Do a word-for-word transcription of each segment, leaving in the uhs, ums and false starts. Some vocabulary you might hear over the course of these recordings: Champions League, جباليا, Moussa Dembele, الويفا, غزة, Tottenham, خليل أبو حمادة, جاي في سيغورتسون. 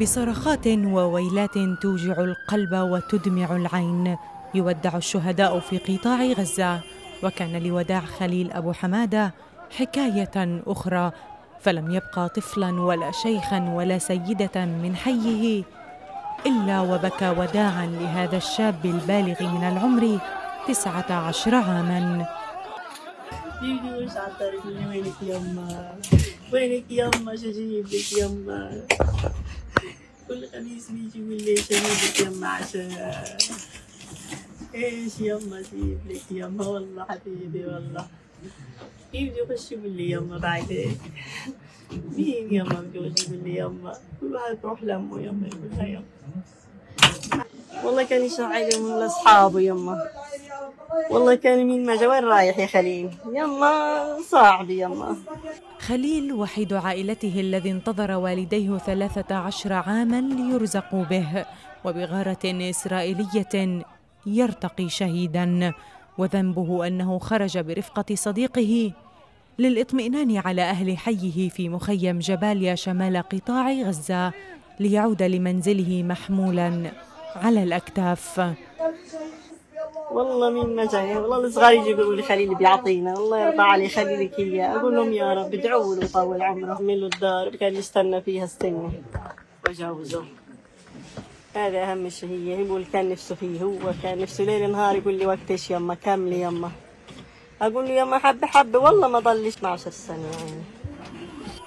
بصرخات وويلات توجع القلب وتدمع العين. يودع الشهداء في قطاع غزة، وكان لوداع خليل أبو حمادة حكاية أخرى، فلم يبقى طفلا ولا شيخا ولا سيدة من حيه إلا وبكى وداعا لهذا الشاب البالغ من العمر تسعة عشر عاما. بيجي وش على الطريق، وينك يما وينك يما شو جايب لك يما؟ كل خميس بيجي يقول لي شو جايب لك يما عشاء، ايش يما جايب لك يما؟ والله حبيبي والله يبدي يخش يقول لي يما بعدين مين يما، بدي يخش يقول لي يما، كل واحد تروح لامه يما يقول لها يما. والله كان يشرعلي من اصحابه يما، والله كان مين ما جا، وين رايح يا خليل؟ يما صاحبي يما. خليل وحيد عائلته الذي انتظر والديه ثلاثة عشر عاما ليرزقوا به، وبغارة إسرائيلية يرتقي شهيدا، وذنبه أنه خرج برفقة صديقه للإطمئنان على أهل حيه في مخيم جباليا شمال قطاع غزة، ليعود لمنزله محمولا على الأكتاف. والله مين ما جاي، والله الصغار يجي يقولوا لي خليل بيعطينا، الله يرضى عليه خليل لك اياه، اقول لهم يا رب ادعوا له وطول عمره، اعملوا الدار اللي كان يستنى فيها السنه وجوزه، هذا اهم شيء. هي هو اللي كان نفسه فيه، هو كان نفسه ليل نهار يقول لي وقتش يما كملي يما، اقول له يما حبه حبه، والله ما ضلش اثني عشر سنه يعني.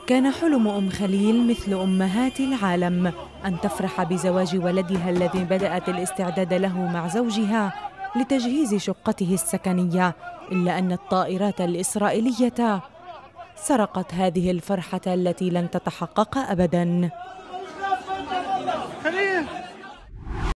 كان حلم أم خليل مثل أمهات العالم أن تفرح بزواج ولدها الذي بدأت الاستعداد له مع زوجها لتجهيز شقته السكنية، إلا أن الطائرات الإسرائيلية سرقت هذه الفرحة التي لن تتحقق أبداً.